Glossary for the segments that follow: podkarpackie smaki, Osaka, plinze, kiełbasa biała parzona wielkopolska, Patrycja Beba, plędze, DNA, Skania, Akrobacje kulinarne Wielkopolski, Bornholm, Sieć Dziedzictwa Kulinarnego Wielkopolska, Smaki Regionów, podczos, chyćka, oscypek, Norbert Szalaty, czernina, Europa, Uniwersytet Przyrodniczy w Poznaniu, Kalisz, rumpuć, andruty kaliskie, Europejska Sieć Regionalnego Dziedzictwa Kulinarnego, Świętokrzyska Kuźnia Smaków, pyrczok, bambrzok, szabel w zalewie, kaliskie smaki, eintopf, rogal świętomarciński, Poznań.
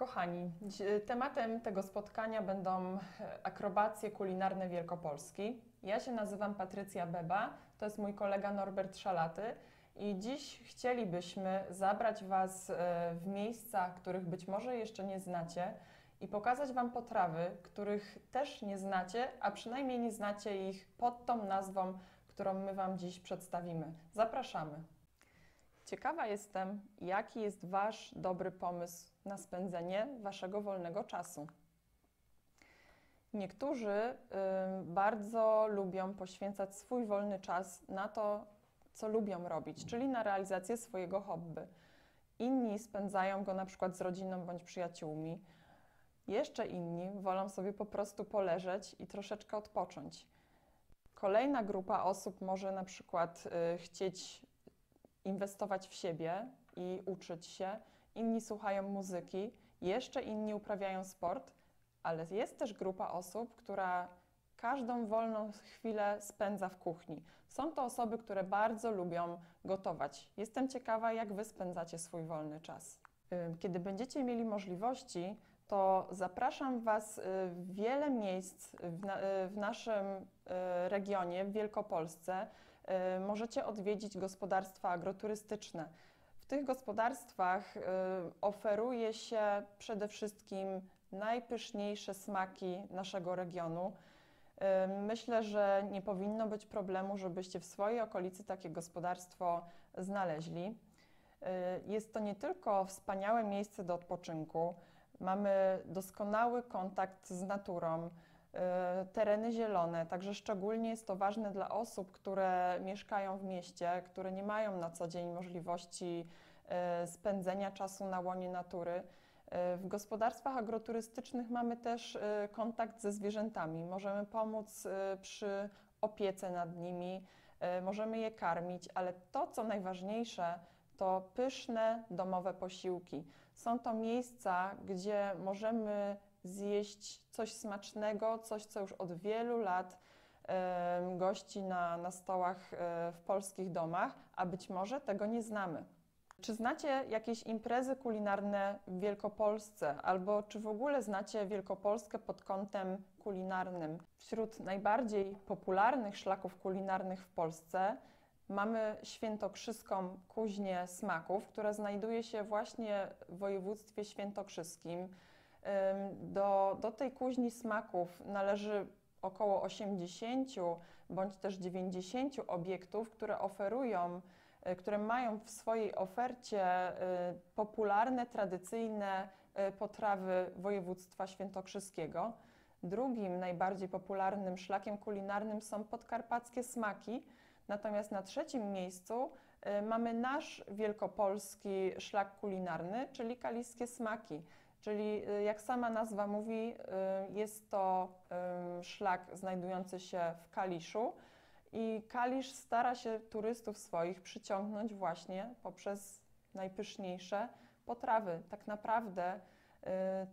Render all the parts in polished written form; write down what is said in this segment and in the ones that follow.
Kochani, tematem tego spotkania będą akrobacje kulinarne Wielkopolski. Ja się nazywam Patrycja Beba, to jest mój kolega Norbert Szalaty i dziś chcielibyśmy zabrać Was w miejsca, których być może jeszcze nie znacie i pokazać Wam potrawy, których też nie znacie, a przynajmniej nie znacie ich pod tą nazwą, którą my Wam dziś przedstawimy. Zapraszamy! Ciekawa jestem, jaki jest Wasz dobry pomysł na spędzenie Waszego wolnego czasu. Niektórzy bardzo lubią poświęcać swój wolny czas na to, co lubią robić, czyli na realizację swojego hobby. Inni spędzają go na przykład z rodziną bądź przyjaciółmi. Jeszcze inni wolą sobie po prostu poleżeć i troszeczkę odpocząć. Kolejna grupa osób może na przykład chcieć inwestować w siebie i uczyć się. Inni słuchają muzyki, jeszcze inni uprawiają sport, ale jest też grupa osób, która każdą wolną chwilę spędza w kuchni. Są to osoby, które bardzo lubią gotować. Jestem ciekawa, jak Wy spędzacie swój wolny czas. Kiedy będziecie mieli możliwości, to zapraszam Was w wiele miejsc w naszym regionie, w Wielkopolsce. Możecie odwiedzić gospodarstwa agroturystyczne. W tych gospodarstwach oferuje się przede wszystkim najpyszniejsze smaki naszego regionu. Myślę, że nie powinno być problemu, żebyście w swojej okolicy takie gospodarstwo znaleźli. Jest to nie tylko wspaniałe miejsce do odpoczynku, mamy doskonały kontakt z naturą, tereny zielone, także szczególnie jest to ważne dla osób, które mieszkają w mieście, które nie mają na co dzień możliwości spędzenia czasu na łonie natury. W gospodarstwach agroturystycznych mamy też kontakt ze zwierzętami. Możemy pomóc przy opiece nad nimi, możemy je karmić, ale to, co najważniejsze, to pyszne domowe posiłki. Są to miejsca, gdzie możemy zjeść coś smacznego, coś, co już od wielu lat gości na stołach w polskich domach, a być może tego nie znamy. Czy znacie jakieś imprezy kulinarne w Wielkopolsce, albo czy w ogóle znacie Wielkopolskę pod kątem kulinarnym? Wśród najbardziej popularnych szlaków kulinarnych w Polsce mamy Świętokrzyską Kuźnię Smaków, która znajduje się właśnie w województwie świętokrzyskim. Do tej kuźni smaków należy około 80 bądź też 90 obiektów, które mają w swojej ofercie popularne, tradycyjne potrawy województwa świętokrzyskiego. Drugim najbardziej popularnym szlakiem kulinarnym są podkarpackie smaki, natomiast na trzecim miejscu mamy nasz wielkopolski szlak kulinarny, czyli kaliskie smaki. Czyli jak sama nazwa mówi, jest to szlak znajdujący się w Kaliszu i Kalisz stara się turystów swoich przyciągnąć właśnie poprzez najpyszniejsze potrawy. Tak naprawdę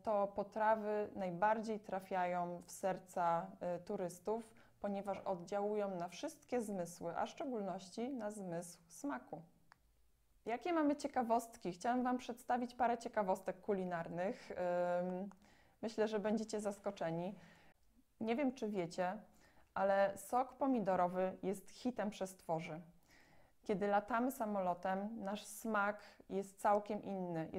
to potrawy najbardziej trafiają w serca turystów, ponieważ oddziałują na wszystkie zmysły, a w szczególności na zmysł smaku. Jakie mamy ciekawostki? Chciałam Wam przedstawić parę ciekawostek kulinarnych. Myślę, że będziecie zaskoczeni. Nie wiem, czy wiecie, ale sok pomidorowy jest hitem przestworzy. Kiedy latamy samolotem, nasz smak jest całkiem inny.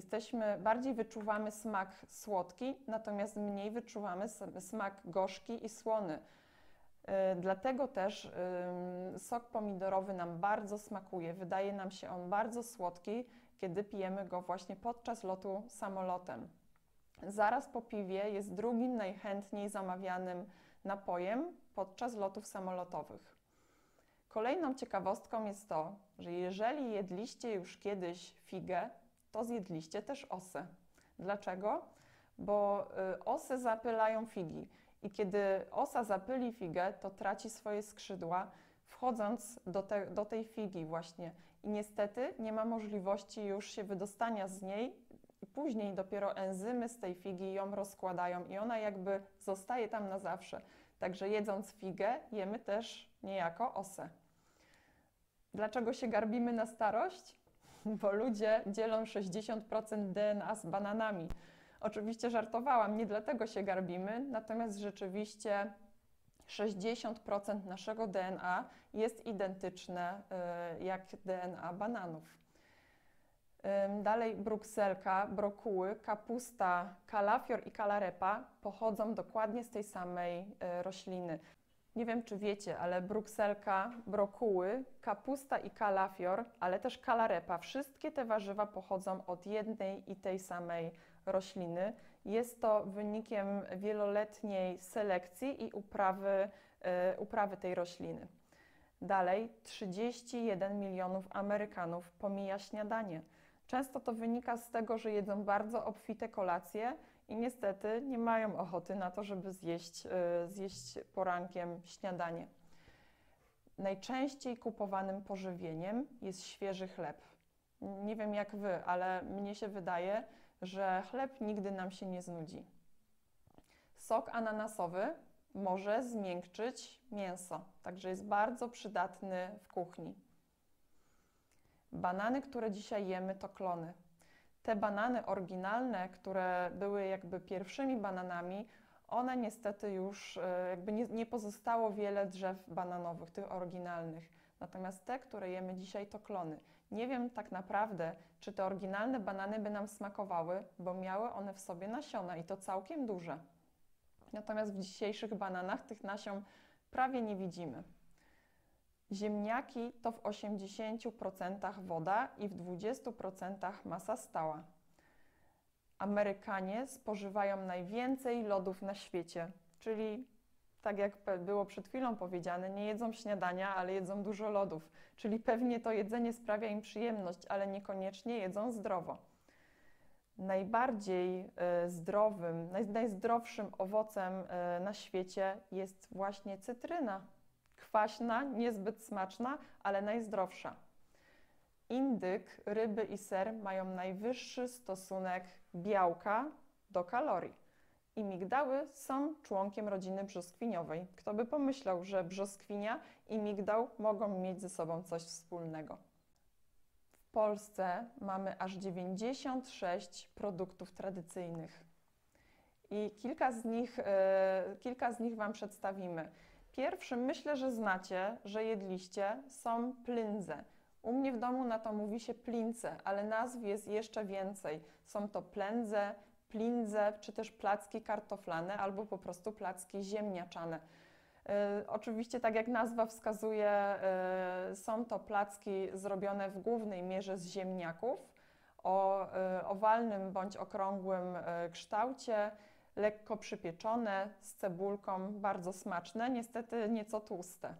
Bardziej wyczuwamy smak słodki, natomiast mniej wyczuwamy smak gorzki i słony. Dlatego też sok pomidorowy nam bardzo smakuje, wydaje nam się on bardzo słodki, kiedy pijemy go właśnie podczas lotu samolotem. Zaraz po piwie jest drugim najchętniej zamawianym napojem podczas lotów samolotowych. Kolejną ciekawostką jest to, że jeżeli jedliście już kiedyś figę, to zjedliście też osę. Dlaczego? Bo osy zapylają figi. I kiedy osa zapyli figę, to traci swoje skrzydła, wchodząc do tej figi właśnie. I niestety nie ma możliwości już się wydostania z niej. I później dopiero enzymy z tej figi ją rozkładają i ona jakby zostaje tam na zawsze. Także jedząc figę, jemy też niejako osę. Dlaczego się garbimy na starość? Bo ludzie dzielą 60% DNA z bananami. Oczywiście żartowałam, nie dlatego się garbimy, natomiast rzeczywiście 60% naszego DNA jest identyczne jak DNA bananów. Dalej brukselka, brokuły, kapusta, kalafior i kalarepa pochodzą dokładnie z tej samej rośliny. Nie wiem, czy wiecie, ale brukselka, brokuły, kapusta i kalafior, ale też kalarepa, wszystkie te warzywa pochodzą od jednej i tej samej rośliny. Jest to wynikiem wieloletniej selekcji i uprawy tej rośliny. Dalej, 31 milionów Amerykanów pomija śniadanie. Często to wynika z tego, że jedzą bardzo obfite kolacje i niestety nie mają ochoty na to, żeby zjeść porankiem śniadanie. Najczęściej kupowanym pożywieniem jest świeży chleb. Nie wiem jak wy, ale mnie się wydaje, że chleb nigdy nam się nie znudzi. Sok ananasowy może zmiękczyć mięso, także jest bardzo przydatny w kuchni. Banany, które dzisiaj jemy, to klony. Te banany oryginalne, które były jakby pierwszymi bananami, one niestety już jakby nie pozostało wiele drzew bananowych, tych oryginalnych. Natomiast te, które jemy dzisiaj, to klony. Nie wiem tak naprawdę, czy te oryginalne banany by nam smakowały, bo miały one w sobie nasiona i to całkiem duże. Natomiast w dzisiejszych bananach tych nasion prawie nie widzimy. Ziemniaki to w 80% woda i w 20% masa stała. Amerykanie spożywają najwięcej lodów na świecie, czyli tak jak było przed chwilą powiedziane, nie jedzą śniadania, ale jedzą dużo lodów. Czyli pewnie to jedzenie sprawia im przyjemność, ale niekoniecznie jedzą zdrowo. Najbardziej zdrowym, najzdrowszym owocem na świecie jest właśnie cytryna. Kwaśna, niezbyt smaczna, ale najzdrowsza. Indyk, ryby i ser mają najwyższy stosunek białka do kalorii. I migdały są członkiem rodziny brzoskwiniowej. Kto by pomyślał, że brzoskwinia i migdał mogą mieć ze sobą coś wspólnego. W Polsce mamy aż 96 produktów tradycyjnych. I kilka z nich Wam przedstawimy. Pierwszym, myślę, że znacie, że jedliście, są plędze. U mnie w domu na to mówi się plinze, ale nazw jest jeszcze więcej. Są to plędze, plinze, czy też placki kartoflane, albo po prostu placki ziemniaczane. Oczywiście, tak jak nazwa wskazuje, są to placki zrobione w głównej mierze z ziemniaków o owalnym bądź okrągłym kształcie, lekko przypieczone, z cebulką, bardzo smaczne, niestety nieco tłuste.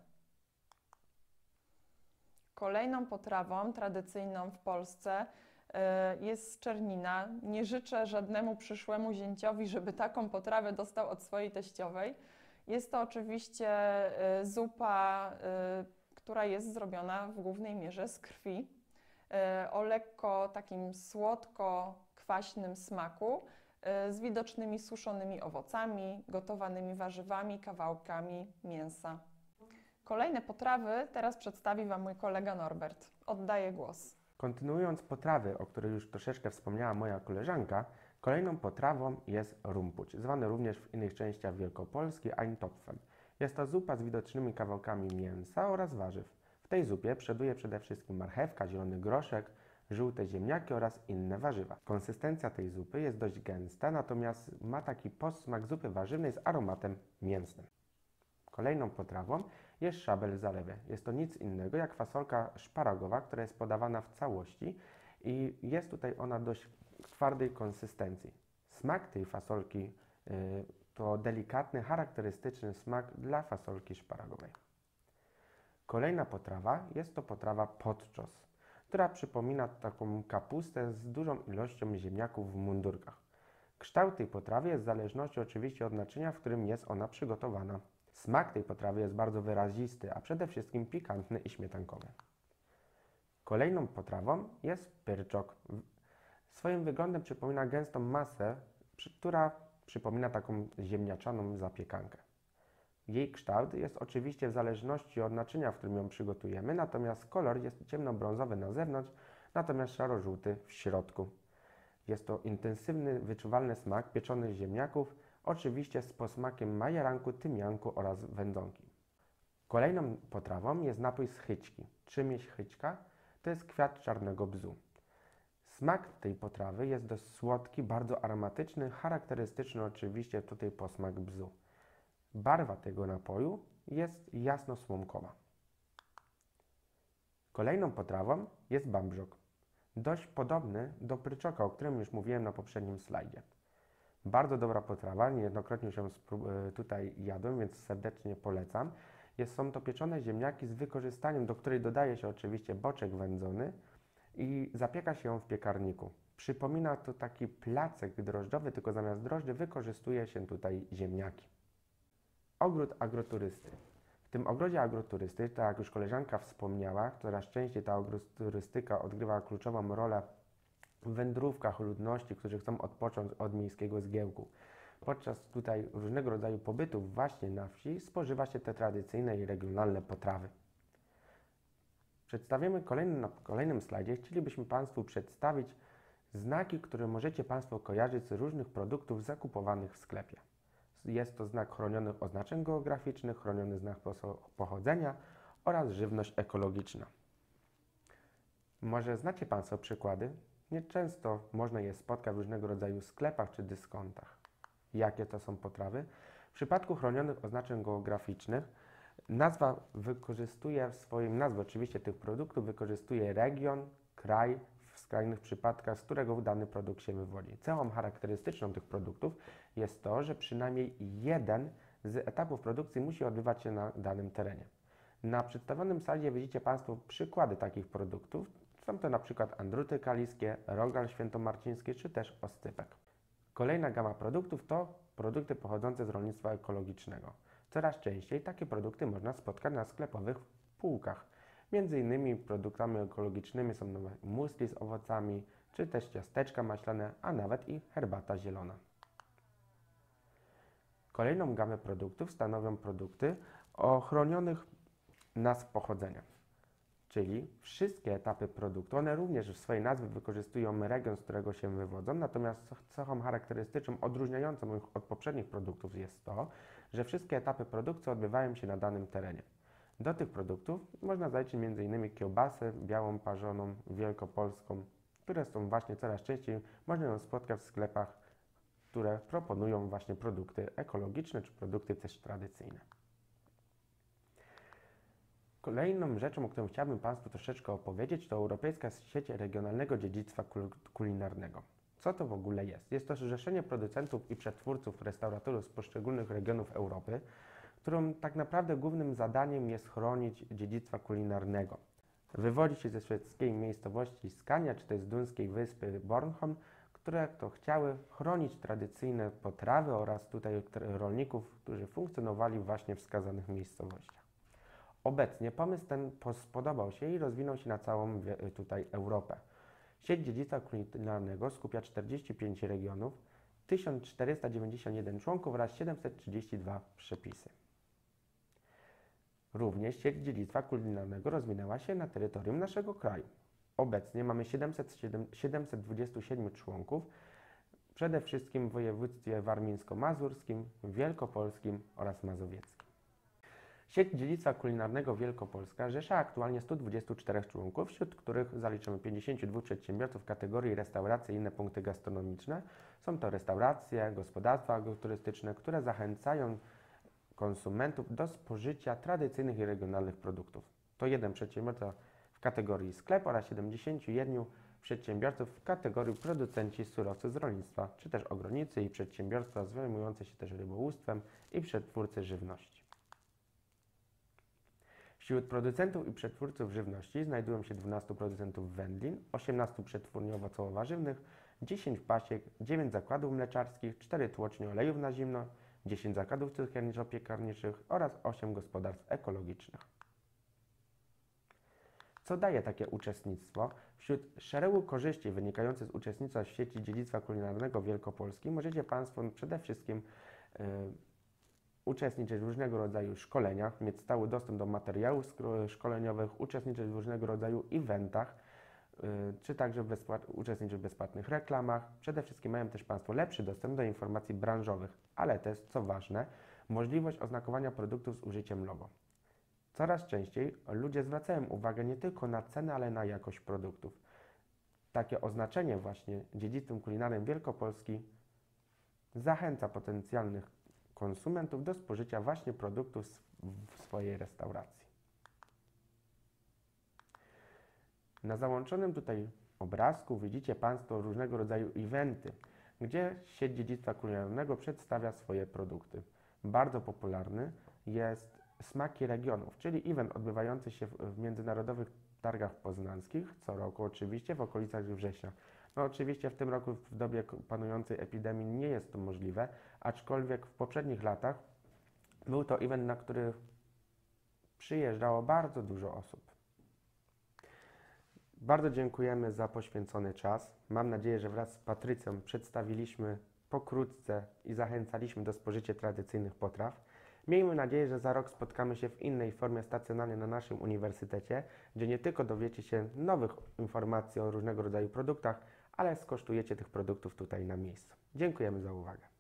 Kolejną potrawą tradycyjną w Polsce jest czernina. Nie życzę żadnemu przyszłemu zięciowi, żeby taką potrawę dostał od swojej teściowej. Jest to oczywiście zupa, która jest zrobiona w głównej mierze z krwi, o lekko takim słodko-kwaśnym smaku, z widocznymi suszonymi owocami, gotowanymi warzywami, kawałkami mięsa. Kolejne potrawy teraz przedstawi Wam mój kolega Norbert. Oddaję głos. Kontynuując potrawy, o których już troszeczkę wspomniała moja koleżanka, kolejną potrawą jest rumpuć, zwany również w innych częściach Wielkopolski eintopfem. Jest to zupa z widocznymi kawałkami mięsa oraz warzyw. W tej zupie przoduje przede wszystkim marchewka, zielony groszek, żółte ziemniaki oraz inne warzywa. Konsystencja tej zupy jest dość gęsta, natomiast ma taki posmak zupy warzywnej z aromatem mięsnym. Kolejną potrawą jest szabel w zalewie. Jest to nic innego jak fasolka szparagowa, która jest podawana w całości i jest tutaj ona dość twardej konsystencji. Smak tej fasolki to delikatny, charakterystyczny smak dla fasolki szparagowej. Kolejna potrawa jest to potrawa podczos, która przypomina taką kapustę z dużą ilością ziemniaków w mundurkach. Kształt tej potrawy jest w zależności oczywiście od naczynia, w którym jest ona przygotowana. Smak tej potrawy jest bardzo wyrazisty, a przede wszystkim pikantny i śmietankowy. Kolejną potrawą jest pyrczok. Swoim wyglądem przypomina gęstą masę, która przypomina taką ziemniaczaną zapiekankę. Jej kształt jest oczywiście w zależności od naczynia, w którym ją przygotujemy, natomiast kolor jest ciemnobrązowy na zewnątrz, natomiast szaro-żółty w środku. Jest to intensywny, wyczuwalny smak pieczonych ziemniaków, oczywiście z posmakiem majeranku, tymianku oraz wędzonki. Kolejną potrawą jest napój z chyćki. Czym jest chyćka? To jest kwiat czarnego bzu. Smak tej potrawy jest dość słodki, bardzo aromatyczny, charakterystyczny oczywiście tutaj posmak bzu. Barwa tego napoju jest jasno-słomkowa. Kolejną potrawą jest bambrzok. Dość podobny do pyrczoka, o którym już mówiłem na poprzednim slajdzie. Bardzo dobra potrawa, niejednokrotnie się tutaj jadłem, więc serdecznie polecam. Są to pieczone ziemniaki z wykorzystaniem, do której dodaje się oczywiście boczek wędzony i zapieka się ją w piekarniku. Przypomina to taki placek drożdżowy, tylko zamiast drożdży wykorzystuje się tutaj ziemniaki. Ogród agroturysty. W tym ogrodzie agroturysty, tak jak już koleżanka wspomniała, coraz częściej ta agroturystyka odgrywa kluczową rolę w wędrówkach ludności, którzy chcą odpocząć od miejskiego zgiełku. Podczas tutaj różnego rodzaju pobytów właśnie na wsi spożywa się te tradycyjne i regionalne potrawy. Przedstawimy na kolejnym slajdzie. Chcielibyśmy Państwu przedstawić znaki, które możecie Państwo kojarzyć z różnych produktów zakupowanych w sklepie. Jest to znak chronionych oznaczeń geograficznych, chroniony znak pochodzenia oraz żywność ekologiczna. Może znacie Państwo przykłady? Nieczęsto można je spotkać w różnego rodzaju sklepach czy dyskontach. Jakie to są potrawy? W przypadku chronionych oznaczeń geograficznych nazwa wykorzystuje w swoim nazwie oczywiście tych produktów, wykorzystuje region, kraj, w skrajnych przypadkach, z którego dany produkt się wywodzi. Cechą charakterystyczną tych produktów jest to, że przynajmniej jeden z etapów produkcji musi odbywać się na danym terenie. Na przedstawionym slajdzie widzicie Państwo przykłady takich produktów. Są to na przykład andruty kaliskie, rogal świętomarciński czy też oscypek. Kolejna gama produktów to produkty pochodzące z rolnictwa ekologicznego. Coraz częściej takie produkty można spotkać na sklepowych półkach. Między innymi produktami ekologicznymi są muesli z owocami, czy też ciasteczka maślane, a nawet i herbata zielona. Kolejną gamę produktów stanowią produkty o chronionych nazw pochodzenia. Czyli wszystkie etapy produktu, one również w swojej nazwie wykorzystują region, z którego się wywodzą, natomiast cechą charakterystyczną odróżniającą ich od poprzednich produktów jest to, że wszystkie etapy produkcji odbywają się na danym terenie. Do tych produktów można zaliczyć m.in. kiełbasę białą parzaną wielkopolską, które są właśnie coraz częściej, można ją spotkać w sklepach, które proponują właśnie produkty ekologiczne czy produkty też tradycyjne. Kolejną rzeczą, o której chciałbym Państwu troszeczkę opowiedzieć, to Europejska Sieć Regionalnego Dziedzictwa Kulinarnego. Co to w ogóle jest? Jest to zrzeszenie producentów i przetwórców, restauratorów z poszczególnych regionów Europy, którą tak naprawdę głównym zadaniem jest chronić dziedzictwa kulinarnego. Wywodzi się ze szwedzkiej miejscowości Skania, czy też z duńskiej wyspy Bornholm, które to chciały chronić tradycyjne potrawy oraz tutaj rolników, którzy funkcjonowali właśnie w wskazanych miejscowościach. Obecnie pomysł ten spodobał się i rozwinął się na całą tutaj Europę. Sieć Dziedzictwa Kulinarnego skupia 45 regionów, 1491 członków oraz 732 przepisy. Również sieć dziedzictwa kulinarnego rozwinęła się na terytorium naszego kraju. Obecnie mamy 727 członków, przede wszystkim w województwie warmińsko-mazurskim, wielkopolskim oraz mazowieckim. Sieć Dziedzictwa Kulinarnego Wielkopolska rzesza aktualnie 124 członków, wśród których zaliczymy 52 przedsiębiorców kategorii restauracje i inne punkty gastronomiczne. Są to restauracje, gospodarstwa agroturystyczne, które zachęcają konsumentów do spożycia tradycyjnych i regionalnych produktów. To jeden przedsiębiorca w kategorii sklep oraz 71 przedsiębiorców w kategorii producenci surowców z rolnictwa, czy też ogrodnicy i przedsiębiorstwa zajmujące się też rybołówstwem i przetwórcy żywności. Wśród producentów i przetwórców żywności znajdują się 12 producentów wędlin, 18 przetwórni owocowo-warzywnych, 10 pasiek, 9 zakładów mleczarskich, 4 tłocznie olejów na zimno, 10 zakładów cukierniczo-piekarniczych oraz 8 gospodarstw ekologicznych. Co daje takie uczestnictwo? Wśród szeregu korzyści wynikających z uczestnictwa w sieci dziedzictwa kulinarnego Wielkopolski możecie Państwo przede wszystkim uczestniczyć w różnego rodzaju szkoleniach, mieć stały dostęp do materiałów szkoleniowych, uczestniczyć w różnego rodzaju eventach, czy także uczestniczyć w bezpłatnych reklamach. Przede wszystkim mają też Państwo lepszy dostęp do informacji branżowych, ale też, co ważne, możliwość oznakowania produktów z użyciem logo. Coraz częściej ludzie zwracają uwagę nie tylko na cenę, ale na jakość produktów. Takie oznaczenie właśnie dziedzictwem kulinarnym Wielkopolski zachęca potencjalnych konsumentów do spożycia właśnie produktów w swojej restauracji. Na załączonym tutaj obrazku widzicie Państwo różnego rodzaju eventy, gdzie Sieć Dziedzictwa Kulinarnego przedstawia swoje produkty. Bardzo popularny jest Smaki Regionów, czyli event odbywający się w międzynarodowych targach poznańskich, co roku oczywiście w okolicach września. No oczywiście w tym roku w dobie panującej epidemii nie jest to możliwe, aczkolwiek w poprzednich latach był to event, na który przyjeżdżało bardzo dużo osób. Bardzo dziękujemy za poświęcony czas. Mam nadzieję, że wraz z Patrycją przedstawiliśmy pokrótce i zachęcaliśmy do spożycia tradycyjnych potraw. Miejmy nadzieję, że za rok spotkamy się w innej formie stacjonarnie na naszym uniwersytecie, gdzie nie tylko dowiecie się nowych informacji o różnego rodzaju produktach, ale skosztujecie tych produktów tutaj na miejscu. Dziękujemy za uwagę.